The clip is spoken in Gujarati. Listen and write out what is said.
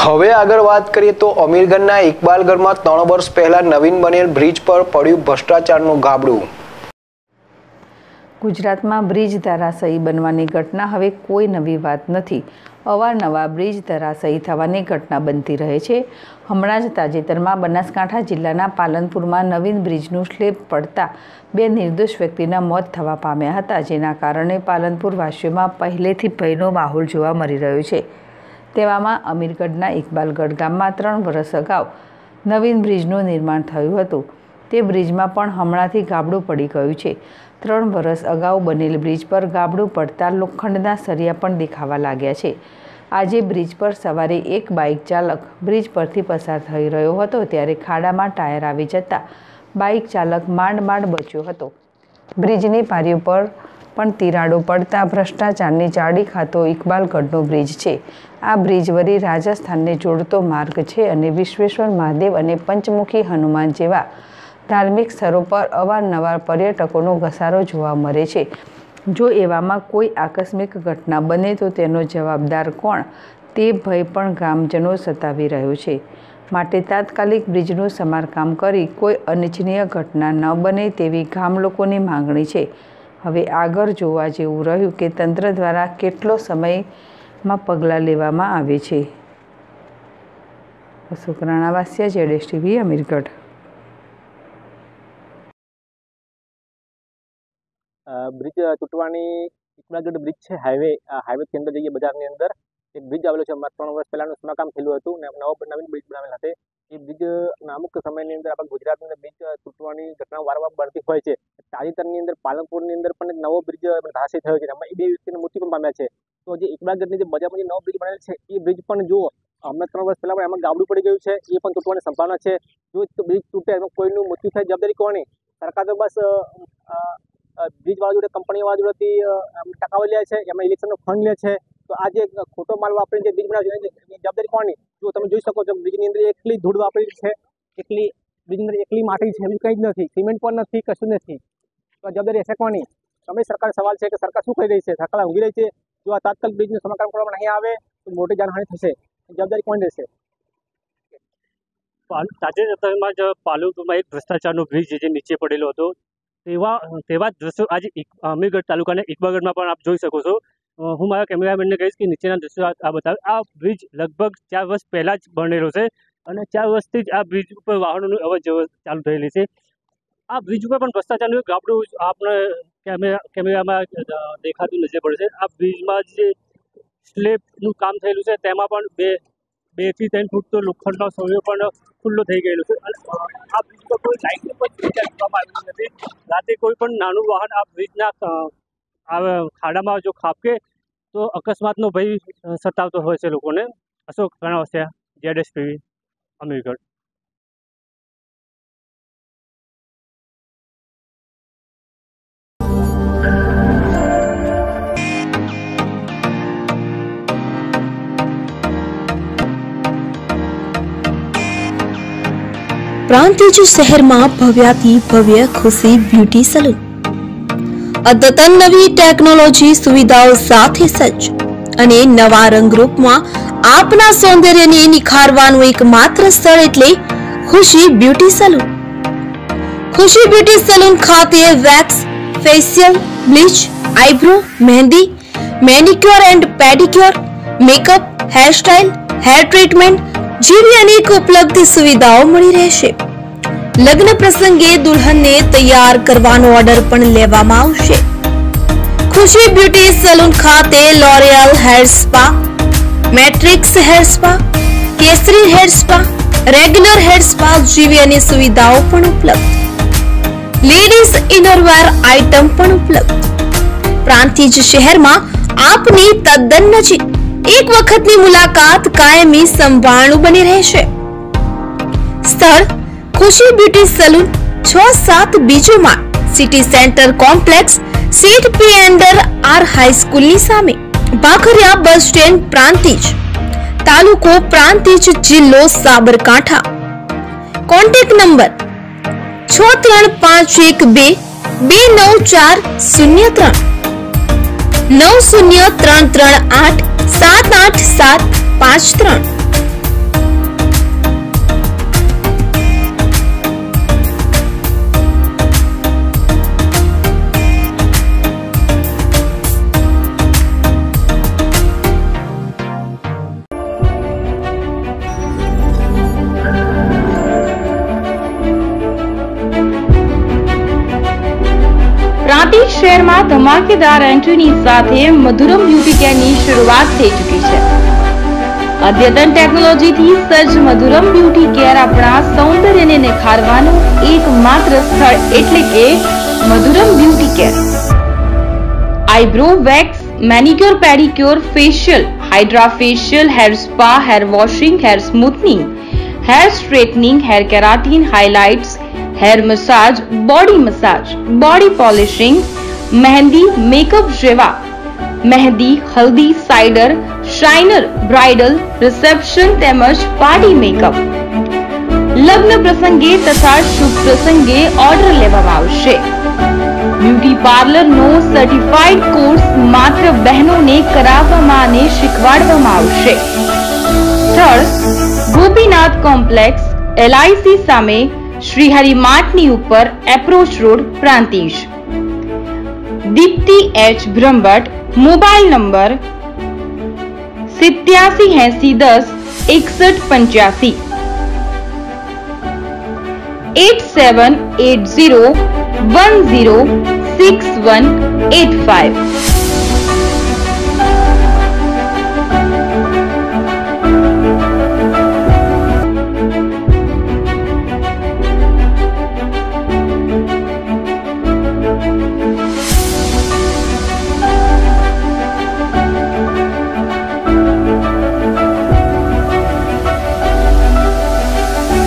હવે આગળ વાત કરીએ તો અમીરગઢના ઇકબાલગઢમાં 3 વર્ષ પહેલા નવીન બનેલ બ્રિજ પર પડ્યું ભ્રષ્ટાચારનું ગાબડું। ગુજરાતમાં બ્રિજ ધરાશાયી બનવાની ઘટના હવે કોઈ નવી વાત નથી। અવારનવાર બ્રિજ ધરાશાયી થવાની ઘટના બનતી રહે છે। હમણાં જ તાજેતરમાં બનાસકાંઠા જિલ્લાના પાલનપુરમાં નવીન બ્રિજનું સ્લેબ પડતા 2 નિર્દોષ વ્યક્તિના મોત થવા પામ્યા હતા, જેના કારણે પાલનપુર વાસીઓમાં પહેલેથી ભયનો માહોલ જોવા મળી રહ્યો છે। તેવામાં અમીરગઢના ઈકબાલગઢ ગામમાં 3 વર્ષ અગાઉ નવીન બ્રિજનું નિર્માણ થયું હતું। તે બ્રિજમાં પણ હમણાંથી ગાબડું પડી ગયું છે। 3 વર્ષ અગાઉ બનેલ બ્રિજ પર ગાબડું પડતા લોખંડના સરિયા પણ દેખાવા લાગ્યા છે। આજે બ્રિજ પર સવારે એક બાઇક ચાલક બ્રિજ પરથી પસાર થઈ રહ્યો હતો, ત્યારે ખાડામાં ટાયર આવી જતાં બાઇક ચાલક માંડ માંડ બચ્યો હતો। બ્રિજની પારીઓ પર પણ તિરાડો પડતા ભ્રષ્ટાચારની જાડી ખાતો ઇકબાલગઢનો બ્રિજ છે। આ બ્રિજ વળી રાજસ્થાનને જોડતો માર્ગ છે અને વિશ્વેશ્વર મહાદેવ અને પંચમુખી હનુમાન જેવા ધાર્મિક સ્થળો પર અવારનવાર પર્યટકોનો ઘસારો જોવા મળે છે। જો એવામાં કોઈ આકસ્મિક ઘટના બને તો તેનો જવાબદાર કોણ, તે ભય પણ ગ્રામજનો સતાવી રહ્યો છે। માટે તાત્કાલિક બ્રિજનું સમારકામ કરી કોઈ અનિચ્છનીય ઘટના ન બને તેવી ગામ લોકોની માંગણી છે। હવે આગળ જોવા જેવું રહ્યું કે તંત્ર દ્વારા કેટલો સમયમાં પગલાં લેવામાં આવે છે। અશોક રાણાવાસિયા, ZSTV, અમીરગઢ। બ્રિજ તૂટવાની ઇકબાલગઢ બ્રિજ છે, હાઈવે કે અંદર જઈએ બજારની અંદર એક બ્રિજ આવેલો છે। 3 વર્ષ પહેલાનું સમારકામ થયેલું હતું ને નવીન બ્રિજ બનાવેલ હતી। એ બ્રિજ અમુક સમયની અંદર આપણા ગુજરાતની બ્રિજ તૂટવાની ઘટના વારંવાર બનતી હોય છે। તાજેતરની અંદર પાલનપુરની અંદર પણ એક નવો બ્રિજ ધરાશાયી થયો છે, એમાં 2 વ્યક્તિની મૃત્યુ પણ પામ્યા છે। તો જે ઇકબાલગઢની જે બજારમાં જે નવો બ્રિજ બનેલ છે, એ બ્રિજ પણ જુઓ, અમે 3 વર્ષ પહેલાં એમાં ગાબડું પડી ગયું છે, એ પણ તૂટવાની સંભાવના છે। જો બ્રિજ તૂટે એમાં કોઈનું મૃત્યુ થાય, જવાબદારી કોની? સરકાર તો બસ બ્રિજવાળા જોડે, કંપનીવાળા જોડેથી ટકાવી લે છે, એમાં ઇલેક્શનનો ફંડ લે છે। તો આ જે ખોટો માલ વાપરીને જે બ્રિજ બનાવ્યો છે, એની જવાબદારી કોની? જો તમે જોઈ શકો છો, બ્રિજની અંદર એકલી ધૂળ વાપરેલી છે, બ્રિજની અંદર એકલી માટી છે, એવું કંઈ જ નથી, સિમેન્ટ પણ નથી, કશું નથી। તો જવાબદારી હશે કોની? તમે સરકાર, સવાલ છે કે સરકાર શું કરી રહી છે? સરકાર ઊંઘી રહી છે? જો આ તાત્કાલિક બ્રિજનું સમારકામ કરવામાં નહીં આવે તો મોટી જાનહાની થશે, જવાબદારી કોની રહેશે? તાજેતરમાં જ પાલનપુરમાં એક ભ્રષ્ટાચારનો બ્રિજ જે નીચે પડેલો હતો, તેવા જ દ્રશ્યો આજે અમીરગઢ તાલુકાના ઇકબાલગઢમાં પણ આપ જોઈ શકો છો। હું મારા કેમેરામેનને કહીશ કે નીચેના દ્રશ્યો આ બતાવે। આ બ્રિજ લગભગ 4 વર્ષ પહેલાં જ બનેલો છે અને 4 વર્ષથી જ આ બ્રિજ ઉપર વાહનોની અવર જવર ચાલુ થયેલી છે। આ બ્રિજ ઉપર પણ ભ્રષ્ટાચારનું ગાબડું આપણે કેમેરામાં દેખાતું નજરે પડે છે। આ બ્રિજમાં જે સ્લેબનું કામ થયેલું છે, તેમાં પણ 2 થી 3 ફૂટ તો લોખંડનો સોયો પણ ખુલ્લો થઈ ગયેલો છે અને આ બ્રિજ પર કોઈ લાઇટનું પણ ચેકવામાં આવ્યું નથી। રાતે કોઈ પણ નાનું વાહન આ બ્રિજના ખાડામાં જો ખાપકે તો અકસ્માતનો ભય સતાવતો હોય છે લોકોને। અશોક રાણાવાસિયા, ZSTV, અમીરગઢ। प्रांतिज शहर में भव्याति भव्य खुशी ब्यूटी सलून अद्यतन नवी टेक्नोलॉजी सुविधाओं साथे सज्ज अने नवा रंग रूप में आपना सौंदर्य ने निखारवानुं एकमात्र स्थळ एटले Khushi beauty salon. Khushi beauty salon खाते wax, facial, bleach, eyebrow, mehndi, manicure and pedicure, makeup, hair style, hair treatment जीवी अनेक उपलब्ध सुविधाओं मिली रहेशे। लग्न प्रसंगे दुल्हन ने तैयार करवानो ऑर्डर पण लेवामां आवशे। खुशी ब्यूटी सलून खाते L'Oreal hair spa, Matrix hair spa, Kesari hair spa, regular hair spa जीवी अनेक सुविधाओं पण उपलब्ध। लेडीज इनरवेर आइटम पण उपलब्ध। प्रांतिज शहर में आपनी तद्दन नजीक एक वखतनी मुलाकात कायमी संभाळनु बनी रहेशे। स्थळ खुशी ब्यूटी सलून 6-7 बीजो माळ, सिटी सेंटर कॉम्प्लेक्स, सीट पी अंडर आर हाई स्कूल नी सामे, बाखरिया बस स्टैंड, प्रांतिज, तालुको प्रांतिज, जिल्लो साबरकांठा। Contact number 635122940390338 78753। शहर में धमाकेदार एंट्री साथ मधुरम ब्यूटी केयर की शुरुआत थई चुकी है। अद्यतन टेक्नोलॉजी थी सज्ज मधुरम ब्यूटी केयर अपना सौंदर्य ने निखारवानो एकमात्र स्थल एटले के Madhuram beauty care. Eyebrow wax, manicure, pedicure, facial, hydra facial, hair spa, hair washing, hair smoothening, hair straightening, hair keratin, highlights, hair massage, body polishing, mehndi, makeup जेवा मेहंदी, हल्दी, साइडर, शाइनर, ब्राइडल, रिसेप्शन तेमज पार्टी मेकअप, लग्न प्रसंगे तथा शुभ प्रसंगे ऑर्डर लेवामां आवशे। ब्यूटी पार्लर नो सर्टिफाइड कोर्स मात्र बहनों ने कराववामां अने शीखवाडवामां आवशे। स्थळ गोपीनाथ कॉम्प्लेक्स, LIC सामे श्रीहरि मार्टनी उपर, approach road, Prantij. Deepti H Brahmbhatt, mobile number 8780106185 8780106185।